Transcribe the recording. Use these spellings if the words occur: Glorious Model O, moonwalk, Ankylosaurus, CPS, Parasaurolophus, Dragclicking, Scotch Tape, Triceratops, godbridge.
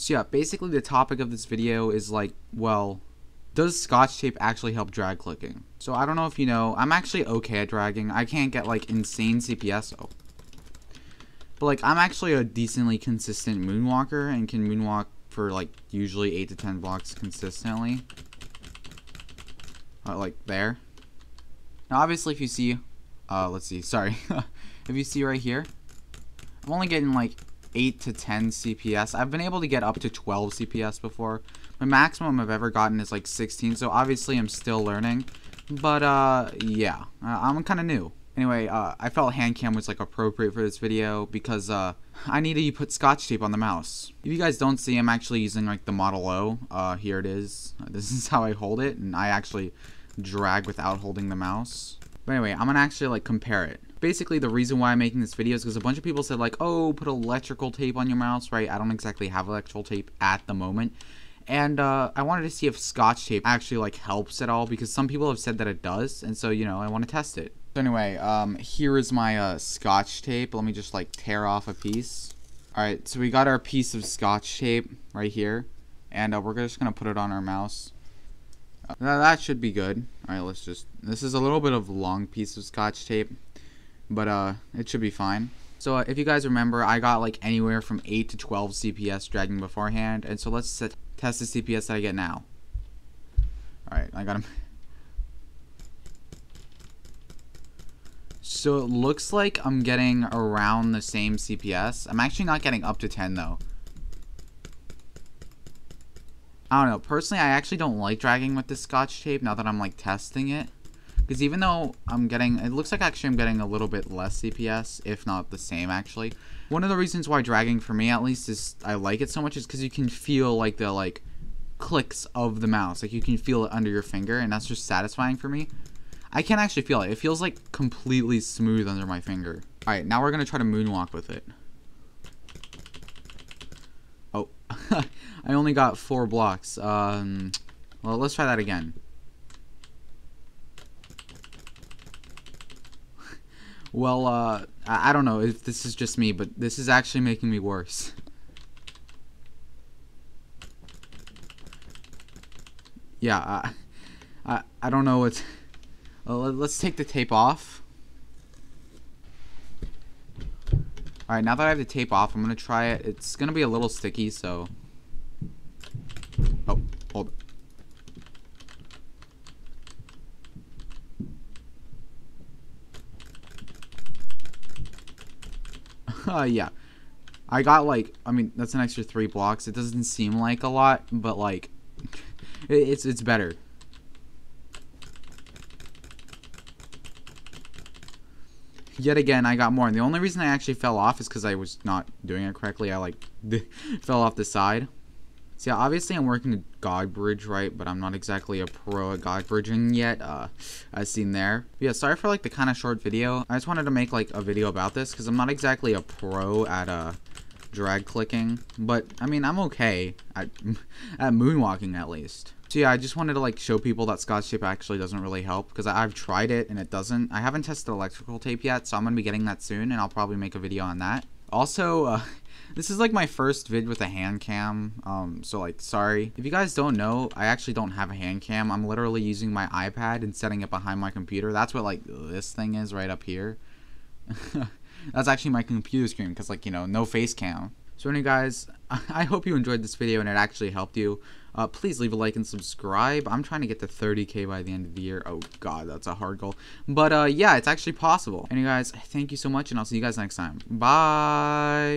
So yeah, basically the topic of this video is like, well, does Scotch Tape actually help drag clicking? So I don't know if you know, I'm actually okay at dragging. I can't get like insane CPS. Oh. But like, I'm actually a decently consistent moonwalker and can moonwalk for like usually 8 to 10 blocks consistently. Like there. Now obviously if you see, let's see, sorry. If you see right here, I'm only getting like 8 to 10 CPS. I've been able to get up to 12 CPS before. My maximum I've ever gotten is like 16, so obviously I'm still learning. But yeah, I'm kind of new. Anyway, I felt hand cam was like appropriate for this video because I needed to put Scotch Tape on the mouse. If you guys don't see, I'm actually using like the Model O. Here it is. This is how I hold it, and I actually drag without holding the mouse. But anyway, I'm gonna actually like compare it. Basically, the reason why I'm making this video is because a bunch of people said like, oh, put electrical tape on your mouse, right? I don't exactly have electrical tape at the moment. And I wanted to see if Scotch Tape actually like helps at all, because some people have said that it does, and so, you know, I want to test it. So anyway, here is my Scotch Tape. Let me just like tear off a piece. Alright, so we got our piece of Scotch Tape right here. And we're just going to put it on our mouse. That should be good. Alright, let's just... This is a little bit of a long piece of Scotch Tape. But it should be fine. So if you guys remember, I got like anywhere from 8 to 12 CPS dragging beforehand. And so let's test the CPS that I get now. Alright, I got him. So it looks like I'm getting around the same CPS. I'm actually not getting up to 10 though. I don't know. Personally, I actually don't like dragging with this Scotch Tape now that I'm like testing it. Because even though I'm getting, it looks like actually I'm getting a little bit less CPS, if not the same actually. One of the reasons why dragging for me at least is I like it so much is because you can feel like the like clicks of the mouse. Like you can feel it under your finger, and that's just satisfying for me. I can't actually feel it. It feels like completely smooth under my finger. Alright, now we're going to try to moonwalk with it. Oh, I only got 4 blocks. Well, let's try that again. Well, I don't know if this is just me, but this is actually making me worse. Yeah, I don't know what's... Let's take the tape off. Alright, now that I have the tape off, I'm going to try it. It's going to be a little sticky, so... Oh, hold. Yeah. I got like... I mean, that's an extra 3 blocks. It doesn't seem like a lot, but like... It's better. Yet again, I got more, and the only reason I actually fell off is because I was not doing it correctly. I like fell off the side. So yeah, obviously I'm working to God bridge, right? But I'm not exactly a pro at God bridging yet, as seen there. But yeah, sorry for like the kind of short video. I just wanted to make like a video about this because I'm not exactly a pro at drag clicking, but I mean I'm okay at moonwalking at least. So yeah, I just wanted to like show people that Scotch Tape actually doesn't really help, because I've tried it and it doesn't. I haven't tested electrical tape yet, so I'm gonna be getting that soon, and I'll probably make a video on that. Also, this is like my first vid with a hand cam, so like sorry. If you guys don't know, I actually don't have a hand cam. I'm literally using my iPad and setting it behind my computer. That's what like this thing is right up here. That's actually my computer screen, because like, you know, no face cam. So anyway guys, I hope you enjoyed this video and it actually helped you. Please leave a like and subscribe. I'm trying to get to 30K by the end of the year. Oh god, that's a hard goal. But yeah, it's actually possible. Anyway guys, thank you so much, and I'll see you guys next time. Bye!